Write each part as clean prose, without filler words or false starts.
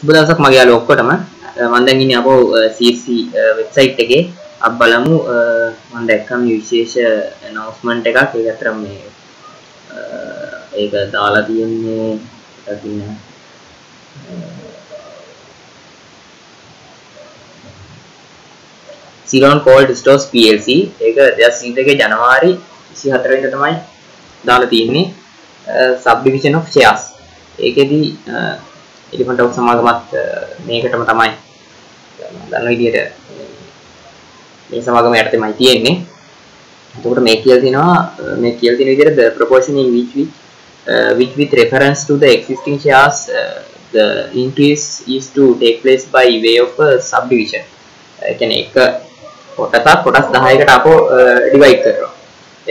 සුබදවසක් මගේ යාළුවෝ ඔක්කොටම මම දැන් ඉන්නේ අපෝ CSE වෙබ්සයිට් එකේ අප බලමු මම දැක්කම විශේෂ announcement එකක් ඒක අතර මේ ඒක දාලා තියෙන්නේ අදින Ceylon cold stores PLC ඒක 2020 ගේ ජනවාරි 24 වෙනිදා තමයි දාලා තියෙන්නේ subdivision of shares ඒකෙදි elephant house සමාගමත් මේකටම තමයි දන්න විදියට මේ සමාගම යට තමයි තියෙන්නේ එතකොට මේ කියලා තිනවා මේ කියලා තියෙන විදියට the proportion in which with reference to the existing shares the increase is to take place by way of a subdivision කියන්නේ එක කොටසක් කොටස් 10කට අපෝ divide කරනවා.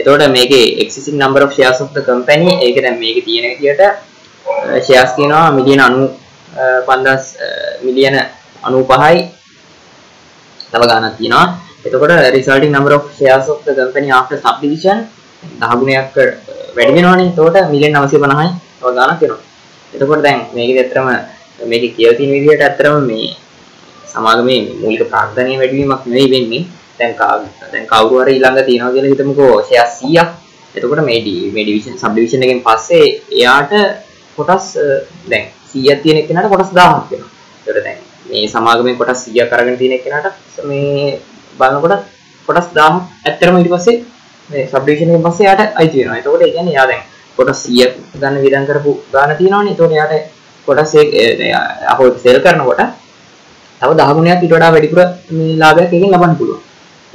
එතකොට මේකේ existing number of shares of the company ඒක දැන් මේකේ තියෙන විදියට shares තියෙනවා මිලියන 95 මිලියන 95යි තව ගණනක් තියෙනවා. එතකොට resulting number of shares of the company after subdivision 10 ගුණයක් වැඩි වෙනවනේ. එතකොට මිලියන 950යි තව ගණනක් වෙනවා. එතකොට දැන් මේකේ ඇත්තම මේකේ කියලා තියෙන විදියට ඇත්තම මේ සමාගමේ මූලික ප්‍රාර්ථනීය වැඩිවීමක් නෙවෙයි වෙන්නේ දැන් කවුරු හරි ඊළඟ තියනවා කියලා හිතමුකෝ ෂෙයා 100ක් එතකොට මේ ඩිවිෂන් සබ් ඩිවිෂන් එකෙන් පස්සේ එයාට කොටස් දැන් 100ක් තියෙන එකනට කොටස් 1000ක් වෙනවා ඒකට දැන් මේ සමාගමේ කොටස් 100ක් අරගෙන තියෙන එකනට මේ බලනකොට කොටස් 1000ක් ඇත්තටම ඊට පස්සේ මේ සබ් ඩිවිෂන් එකෙන් පස්සේ එයාට අයිති වෙනවා ඒතකොට ඒ කියන්නේ එයා දැන් කොටස් 100ක් ගන්න විදන් කරපු ගාන තියෙනවනේ ඒතකොට එයාට කොටස් ඒ අපෝ සෙල් කරනකොට තව 10 ගුණයක් ඊට වඩා වැඩිපුර මේ ලාභයක් එකකින් ලබන්න පුළුවන්.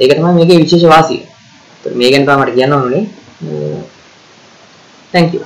ඒක තමයි මේකේ විශේෂ වාසිය. ඒත් මේකෙන් තමයි මට කියන්න ඕනේ. Thank you.